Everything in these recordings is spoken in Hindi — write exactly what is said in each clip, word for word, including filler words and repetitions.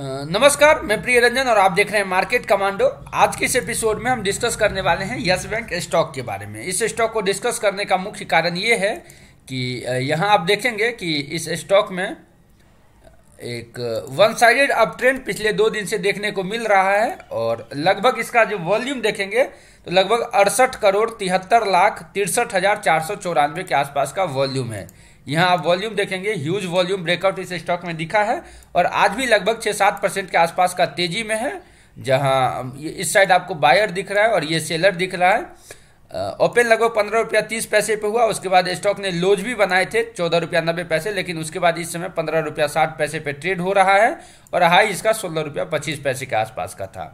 नमस्कार, मैं प्रिय रंजन और आप देख रहे हैं मार्केट कमांडो। आज के इस एपिसोड में हम डिस्कस करने वाले हैं यस बैंक स्टॉक के बारे में। इस स्टॉक को डिस्कस करने का मुख्य कारण ये है कि यहाँ आप देखेंगे कि इस स्टॉक में एक वन साइडेड अप ट्रेंड पिछले दो दिन से देखने को मिल रहा है और लगभग इसका जो वॉल्यूम देखेंगे तो लगभग अड़सठ करोड़ तिहत्तर लाख तिरसठ हज़ार चार सौ चौरानवे के आसपास का वॉल्यूम है। यहाँ आप वॉल्यूम देखेंगे, ह्यूज वॉल्यूम ब्रेकआउट इस स्टॉक में दिखा है और आज भी लगभग छः सात परसेंट के आसपास का तेजी में है, जहाँ इस साइड आपको बायर दिख रहा है और ये सेलर दिख रहा है। ओपन लगभग पंद्रह रुपया तीस पैसे पे हुआ, उसके बाद स्टॉक ने लोज भी बनाए थे चौदह रुपया नब्बे पैसे, लेकिन उसके बाद इस समय पंद्रह रुपया साठ पैसे पे ट्रेड हो रहा है और हाई इसका सोलह रुपया पच्चीस पैसे के आसपास का था।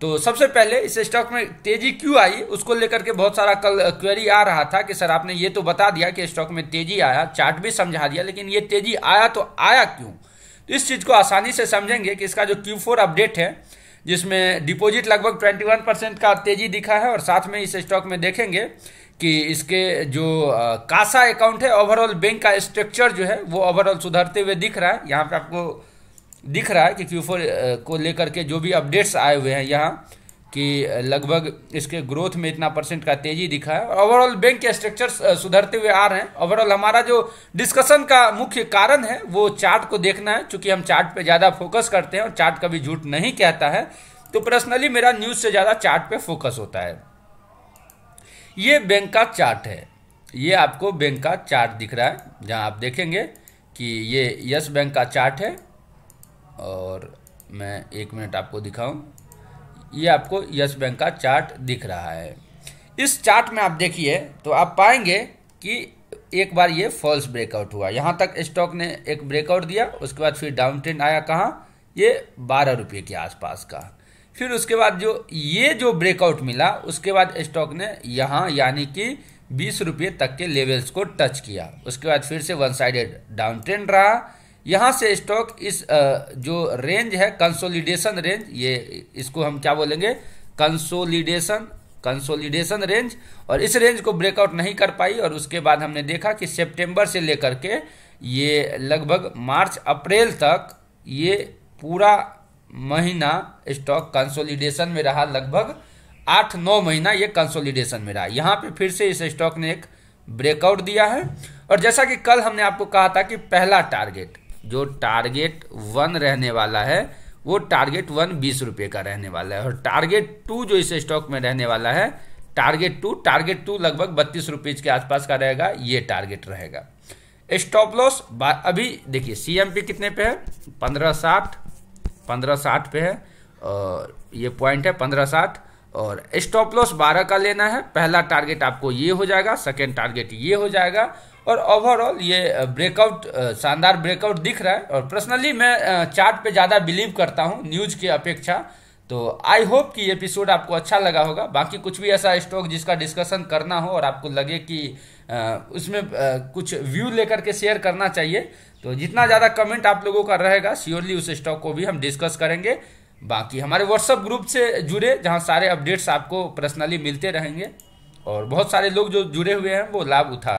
तो सबसे पहले इस स्टॉक में तेजी क्यों आई, उसको लेकर के बहुत सारा कल क्वेरी आ रहा था कि सर आपने ये तो बता दिया कि स्टॉक में तेजी आया, चार्ट भी समझा दिया, लेकिन ये तेजी आया तो आया क्यों। तो इस चीज़ को आसानी से समझेंगे कि इसका जो क्यू फोर अपडेट है जिसमें डिपॉजिट लगभग इक्कीस परसेंट का तेजी दिखा है और साथ में इस स्टॉक में देखेंगे कि इसके जो कासा अकाउंट है, ओवरऑल बैंक का स्ट्रक्चर जो है वो ओवरऑल सुधरते हुए दिख रहा है। यहाँ पर आपको दिख रहा है कि क्यू फोर को लेकर के जो भी अपडेट्स आए हुए हैं यहाँ कि लगभग इसके ग्रोथ में इतना परसेंट का तेजी दिखा है और ओवरऑल बैंक के स्ट्रक्चर्स सुधरते हुए आ रहे हैं। ओवरऑल हमारा जो डिस्कशन का मुख्य कारण है वो चार्ट को देखना है, चूंकि हम चार्ट पे ज़्यादा फोकस करते हैं और चार्ट कभी झूठ नहीं कहता है, तो पर्सनली मेरा न्यूज़ से ज़्यादा चार्ट पे फोकस होता है। ये बैंक का चार्ट है, ये आपको बैंक का चार्ट दिख रहा है, जहाँ आप देखेंगे कि ये यस बैंक का चार्ट है और मैं एक मिनट आपको दिखाऊं, ये आपको यस बैंक का चार्ट दिख रहा है। इस चार्ट में आप देखिए तो आप पाएंगे कि एक बार ये फॉल्स ब्रेकआउट हुआ, यहाँ तक स्टॉक ने एक ब्रेकआउट दिया, उसके बाद फिर डाउन ट्रेंड आया, कहाँ ये बारह रुपये के आसपास का, फिर उसके बाद जो ये जो ब्रेकआउट मिला उसके बाद स्टॉक ने यहाँ यानी कि बीस रुपये तक के लेवल्स को टच किया, उसके बाद फिर से वन साइडेड डाउन ट्रेंड रहा। यहाँ से स्टॉक इस जो रेंज है कंसोलिडेशन रेंज, ये इसको हम क्या बोलेंगे, कंसोलिडेशन कंसोलिडेशन रेंज, और इस रेंज को ब्रेकआउट नहीं कर पाई और उसके बाद हमने देखा कि सितंबर से लेकर के ये लगभग मार्च अप्रैल तक ये पूरा महीना स्टॉक कंसोलिडेशन में रहा, लगभग आठ नौ महीना ये कंसोलिडेशन में रहा। यहाँ पे फिर से इस स्टॉक ने एक ब्रेकआउट दिया है और जैसा कि कल हमने आपको कहा था कि पहला टारगेट जो टारगेट वन रहने वाला है वो टारगेट वन बीस रुपये का रहने वाला है और टारगेट टू जो इस स्टॉक में रहने वाला है, टारगेट टू टारगेट टू लगभग बत्तीस रुपये के आसपास का रहेगा, ये टारगेट रहेगा। स्टॉप लॉस अभी देखिए सीएमपी कितने पे है, पंद्रह साठ पंद्रह साठ पे है और ये पॉइंट है पंद्रह साठ और स्टॉप लॉस बारह का लेना है। पहला टारगेट आपको ये हो जाएगा, सेकेंड टारगेट ये हो जाएगा और ओवरऑल ये ब्रेकआउट शानदार ब्रेकआउट दिख रहा है और पर्सनली मैं चार्ट पे ज़्यादा बिलीव करता हूँ न्यूज़ की अपेक्षा। तो आई होप कि ये एपिसोड आपको अच्छा लगा होगा। बाकी कुछ भी ऐसा स्टॉक जिसका डिस्कशन करना हो और आपको लगे कि उसमें कुछ व्यू लेकर के शेयर करना चाहिए, तो जितना ज़्यादा कमेंट आप लोगों का रहेगा श्योरली उस स्टॉक को भी हम डिस्कस करेंगे। बाकी हमारे व्हाट्सएप ग्रुप से जुड़े, जहाँ सारे अपडेट्स आपको पर्सनली मिलते रहेंगे और बहुत सारे लोग जो जुड़े हुए हैं वो लाभ उठा